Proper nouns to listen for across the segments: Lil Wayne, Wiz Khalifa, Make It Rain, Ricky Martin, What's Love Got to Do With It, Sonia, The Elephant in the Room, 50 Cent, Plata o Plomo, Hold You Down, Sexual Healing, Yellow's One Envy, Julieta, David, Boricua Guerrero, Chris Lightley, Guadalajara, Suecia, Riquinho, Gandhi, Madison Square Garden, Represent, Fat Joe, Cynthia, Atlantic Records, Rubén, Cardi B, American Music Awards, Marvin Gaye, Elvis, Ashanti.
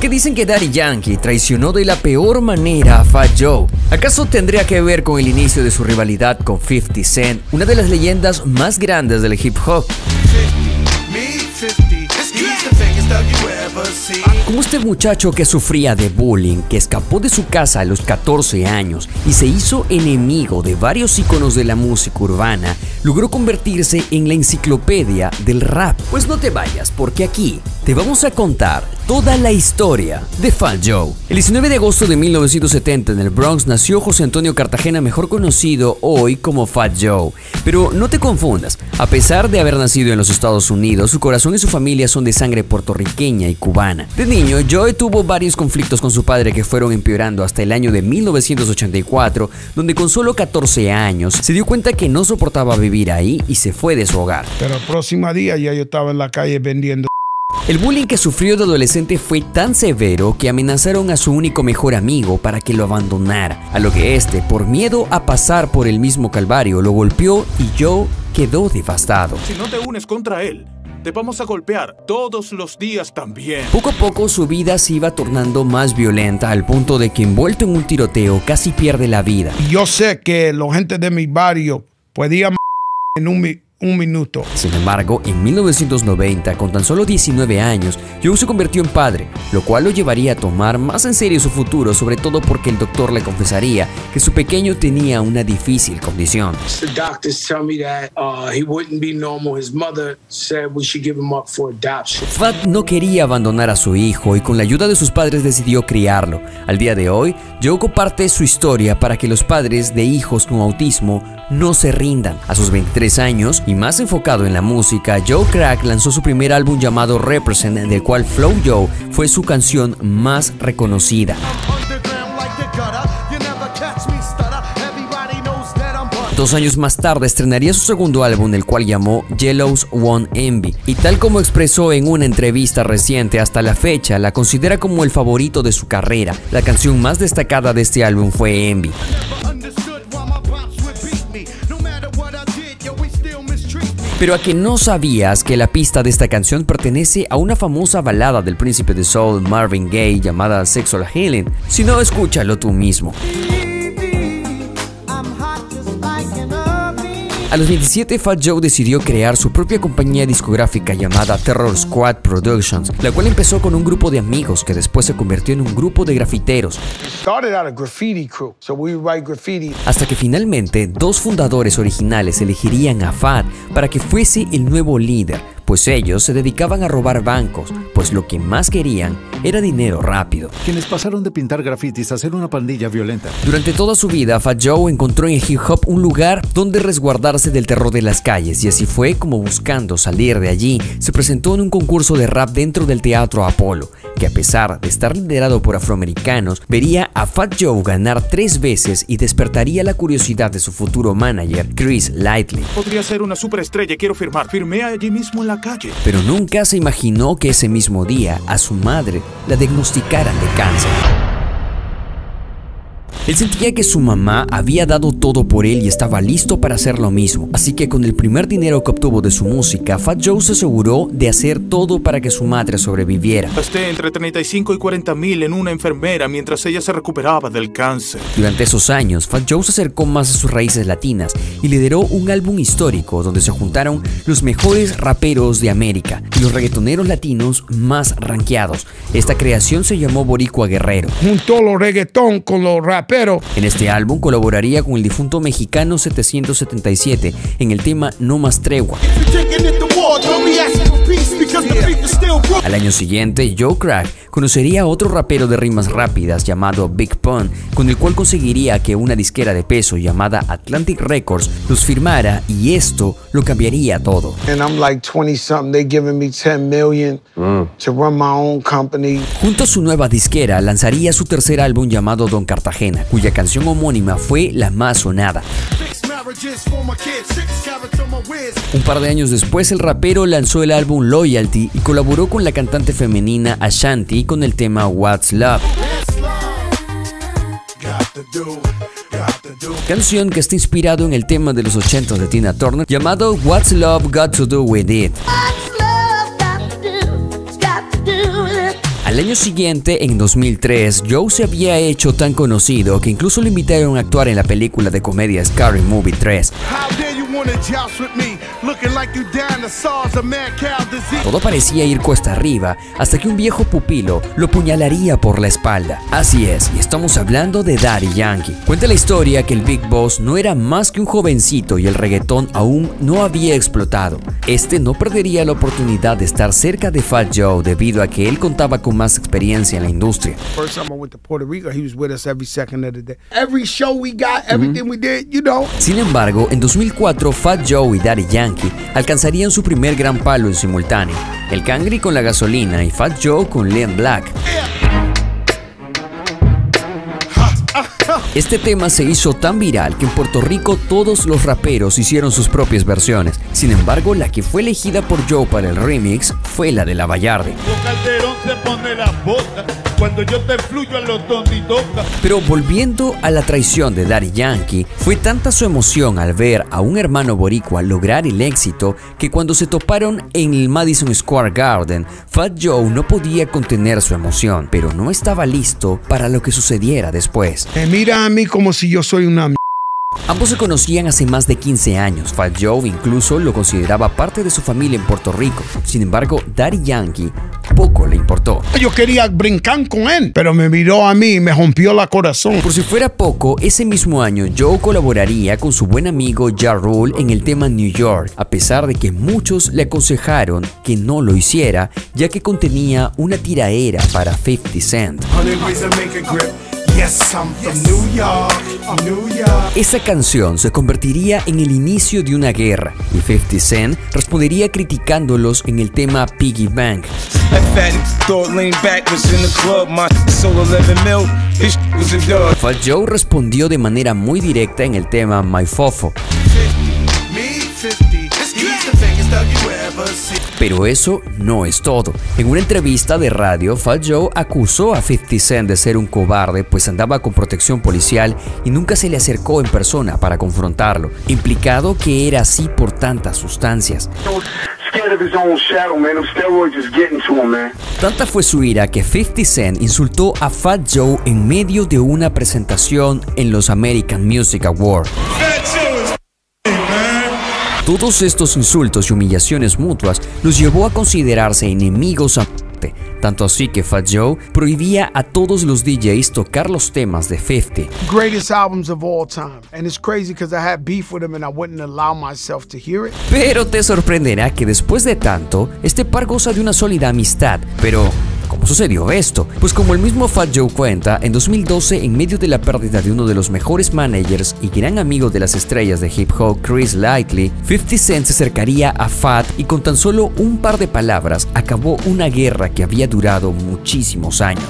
¿Por qué dicen que Daddy Yankee traicionó de la peor manera a Fat Joe? ¿Acaso tendría que ver con el inicio de su rivalidad con 50 Cent, una de las leyendas más grandes del hip hop? Como este muchacho que sufría de bullying, que escapó de su casa a los 14 años y se hizo enemigo de varios íconos de la música urbana, logró convertirse en la enciclopedia del rap. Pues no te vayas, porque aquí te vamos a contar toda la historia de Fat Joe. El 19 de agosto de 1970 en el Bronx nació José Antonio Cartagena, mejor conocido hoy como Fat Joe. Pero no te confundas, a pesar de haber nacido en los Estados Unidos, su corazón y su familia son de sangre puertorriqueña y cubana. De niño, Joe tuvo varios conflictos con su padre que fueron empeorando hasta el año de 1984, donde con solo 14 años se dio cuenta que no soportaba vivir ahí y se fue de su hogar. Pero el próximo día ya yo estaba en la calle vendiendo. El bullying que sufrió de adolescente fue tan severo que amenazaron a su único mejor amigo para que lo abandonara, a lo que este, por miedo a pasar por el mismo calvario, lo golpeó y Joe quedó devastado. Si no te unes contra él, te vamos a golpear todos los días también. Poco a poco su vida se iba tornando más violenta, al punto de que envuelto en un tiroteo casi pierde la vida. Yo sé que la gente de mi barrio podía en un minuto. Sin embargo, en 1990, con tan solo 19 años, Joe se convirtió en padre, lo cual lo llevaría a tomar más en serio su futuro, sobre todo porque el doctor le confesaría que su pequeño tenía una difícil condición. Fat no quería abandonar a su hijo y con la ayuda de sus padres decidió criarlo. Al día de hoy, Joe comparte su historia para que los padres de hijos con autismo no se rindan. A sus 23 años, y más enfocado en la música, Joe Crack lanzó su primer álbum llamado Represent, del cual Flow Joe fue su canción más reconocida. Dos años más tarde estrenaría su segundo álbum, el cual llamó Yellow's One Envy, y tal como expresó en una entrevista reciente, hasta la fecha la considera como el favorito de su carrera. La canción más destacada de este álbum fue Envy. Pero a que no sabías que la pista de esta canción pertenece a una famosa balada del príncipe de soul Marvin Gaye llamada Sexual Healing. Si no, escúchalo tú mismo. A los 27, Fat Joe decidió crear su propia compañía discográfica llamada Terror Squad Productions, la cual empezó con un grupo de amigos que después se convirtió en un grupo de grafiteros. Hasta que finalmente dos fundadores originales elegirían a Fat para que fuese el nuevo líder, pues ellos se dedicaban a robar bancos, pues lo que más querían era dinero rápido. Quienes pasaron de pintar grafitis a ser una pandilla violenta. Durante toda su vida, Fat Joe encontró en el hip hop un lugar donde resguardarse del terror de las calles, y así fue como, buscando salir de allí, se presentó en un concurso de rap dentro del Teatro Apolo, que a pesar de estar liderado por afroamericanos, vería a Fat Joe ganar 3 veces y despertaría la curiosidad de su futuro manager, Chris Lightley. Podría ser una superestrella, quiero firmar. Firmé allí mismo en la calle. Pero nunca se imaginó que ese mismo día a su madre la diagnosticaran de cáncer. Él sentía que su mamá había dado todo por él y estaba listo para hacer lo mismo, así que con el primer dinero que obtuvo de su música, Fat Joe se aseguró de hacer todo para que su madre sobreviviera. Gasté entre 35 y 40 mil en una enfermera mientras ella se recuperaba del cáncer. Durante esos años, Fat Joe se acercó más a sus raíces latinas y lideró un álbum histórico donde se juntaron los mejores raperos de América y los reggaetoneros latinos más rankeados. Esta creación se llamó Boricua Guerrero. Juntó los reggaetón con los rap. Pero en este álbum colaboraría con el difunto mexicano 777 en el tema No Más Tregua. Al año siguiente, Joe Crack conocería a otro rapero de rimas rápidas llamado Big Pun, con el cual conseguiría que una disquera de peso llamada Atlantic Records los firmara, y esto lo cambiaría todo. Junto a su nueva disquera lanzaría su tercer álbum llamado Don Cartagena, cuya canción homónima fue la más sonada. Un par de años después, el rapero lanzó el álbum Loyalty y colaboró con la cantante femenina Ashanti con el tema What's Love, canción que está inspirado en el tema de los 80 de Tina Turner llamado What's Love Got to Do With It. Al Al año siguiente, en 2003, Joe se había hecho tan conocido que incluso lo invitaron a actuar en la película de comedia Scary Movie 3. Todo parecía ir cuesta arriba hasta que un viejo pupilo lo apuñalaría por la espalda. Así es, y estamos hablando de Daddy Yankee. Cuenta la historia que el Big Boss no era más que un jovencito y el reggaetón aún no había explotado. Este no perdería la oportunidad de estar cerca de Fat Joe debido a que él contaba con más experiencia en la industria. Sin embargo, en 2004 Fat Joe y Daddy Yankee alcanzarían su primer gran palo en simultáneo. El Cangri con La Gasolina y Fat Joe con Leon Black. Este tema se hizo tan viral que en Puerto Rico todos los raperos hicieron sus propias versiones. Sin embargo, la que fue elegida por Joe para el remix fue la de La Vallarde. Pero volviendo a la traición de Daddy Yankee, fue tanta su emoción al ver a un hermano boricua lograr el éxito que cuando se toparon en el Madison Square Garden, Fat Joe no podía contener su emoción, pero no estaba listo para lo que sucediera después. Mira a mí como si yo soy una m***. Ambos se conocían hace más de 15 años. Fat Joe incluso lo consideraba parte de su familia en Puerto Rico. Sin embargo, Daddy Yankee poco le importó. Yo quería brincar con él, pero me miró a mí y me rompió el corazón. Por si fuera poco, ese mismo año Joe colaboraría con su buen amigo Ja Rule en el tema New York, a pesar de que muchos le aconsejaron que no lo hiciera, ya que contenía una tiraera para 50 Cent. Esa canción se convertiría en el inicio de una guerra y 50 Cent respondería criticándolos en el tema Piggy Bank. Fat Joe respondió de manera muy directa en el tema My Fofo. Pero eso no es todo. En una entrevista de radio, Fat Joe acusó a 50 Cent de ser un cobarde, pues andaba con protección policial y nunca se le acercó en persona para confrontarlo, implicado que era así por tantas sustancias. Tanta fue su ira que 50 Cent insultó a Fat Joe en medio de una presentación en los American Music Awards. Todos estos insultos y humillaciones mutuas los llevó a considerarse enemigos a muerte, tanto así que Fat Joe prohibía a todos los DJs tocar los temas de 50. Pero te sorprenderá que después de tanto, este par goza de una sólida amistad, pero... ¿cómo sucedió esto? Pues como el mismo Fat Joe cuenta, en 2012, en medio de la pérdida de uno de los mejores managers y gran amigo de las estrellas de hip hop, Chris Lightley, 50 Cent se acercaría a Fat y con tan solo un par de palabras acabó una guerra que había durado muchísimos años.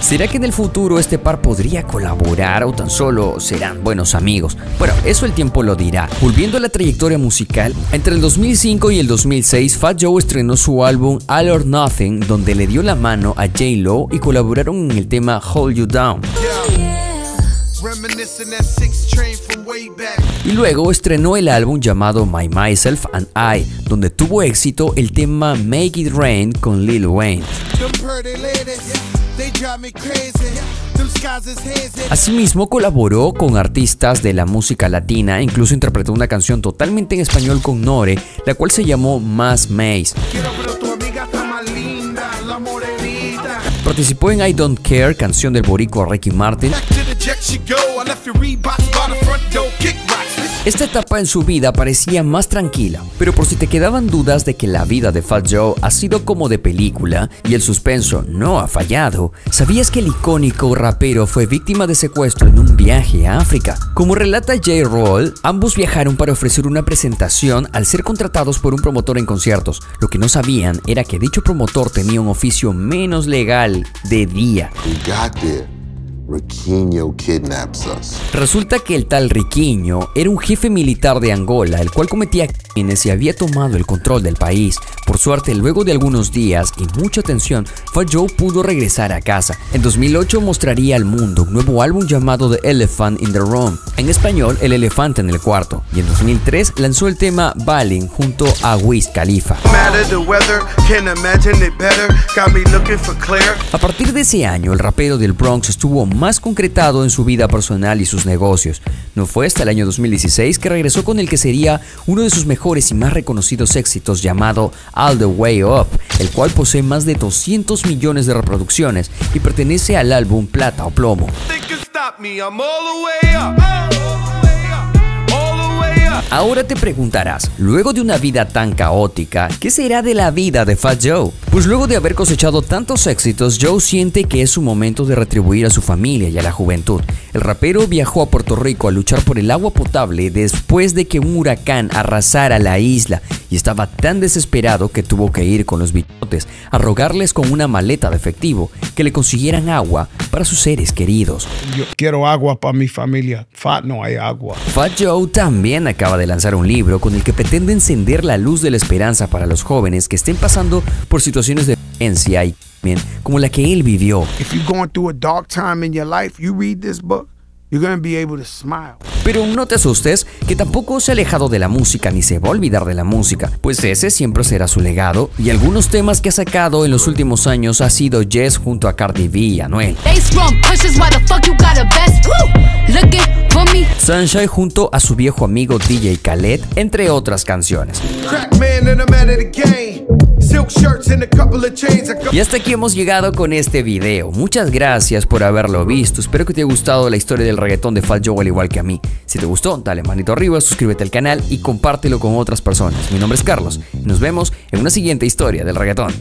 ¿Será que en el futuro este par podría colaborar o tan solo serán buenos amigos? Bueno, eso el tiempo lo dirá. Volviendo a la trayectoria musical, entre el 2005 y el 2006, Fat Joe estrenó su álbum All or Nothing, donde le dio la mano a J-Lo y colaboraron en el tema Hold You Down. Y luego estrenó el álbum llamado My Myself and I, donde tuvo éxito el tema Make It Rain con Lil Wayne. Asimismo colaboró con artistas de la música latina, incluso interpretó una canción totalmente en español con Nore, la cual se llamó Más Maze. Participó en I Don't Care, canción del boricua Ricky Martin. Esta etapa en su vida parecía más tranquila, pero por si te quedaban dudas de que la vida de Fat Joe ha sido como de película y el suspenso no ha fallado, ¿sabías que el icónico rapero fue víctima de secuestro en un viaje a África? Como relata Ja Rule, ambos viajaron para ofrecer una presentación al ser contratados por un promotor en conciertos. Lo que no sabían era que dicho promotor tenía un oficio menos legal de día. Riquinho kidnaps us. Resulta que el tal Riquinho era un jefe militar de Angola, el cual cometía quienes se había tomado el control del país. Por suerte, luego de algunos días y mucha tensión, Fat Joe pudo regresar a casa. En 2008 mostraría al mundo un nuevo álbum llamado The Elephant in the Room, en español El Elefante en el Cuarto, y en 2003 lanzó el tema Ballin junto a Wiz Khalifa. A partir de ese año, el rapero del Bronx estuvo más concretado en su vida personal y sus negocios. No fue hasta el año 2016 que regresó con el que sería uno de sus mejores y más reconocidos éxitos llamado All the Way Up, el cual posee más de 200 millones de reproducciones y pertenece al álbum Plata o Plomo. Ahora te preguntarás, luego de una vida tan caótica, ¿qué será de la vida de Fat Joe? Pues luego de haber cosechado tantos éxitos, Joe siente que es su momento de retribuir a su familia y a la juventud. El rapero viajó a Puerto Rico a luchar por el agua potable después de que un huracán arrasara la isla, y estaba tan desesperado que tuvo que ir con los bichotes a rogarles con una maleta de efectivo que le consiguieran agua para sus seres queridos. Yo quiero agua para mi familia. Fat, no hay agua. Fat Joe también acaba de lanzar un libro con el que pretende encender la luz de la esperanza para los jóvenes que estén pasando por situaciones de violencia y crimen como la que él vivió. Pero no te asustes, que tampoco se ha alejado de la música ni se va a olvidar de la música, pues ese siempre será su legado, y algunos temas que ha sacado en los últimos años ha sido Yes junto a Cardi B y Anuel, Sunshine junto a su viejo amigo DJ Khaled, entre otras canciones. Y hasta aquí hemos llegado con este video. Muchas gracias por haberlo visto. Espero que te haya gustado la historia del reggaetón de Fat Joe al igual que a mí. Si te gustó, dale manito arriba, suscríbete al canal y compártelo con otras personas. Mi nombre es Carlos y nos vemos en una siguiente historia del reggaetón.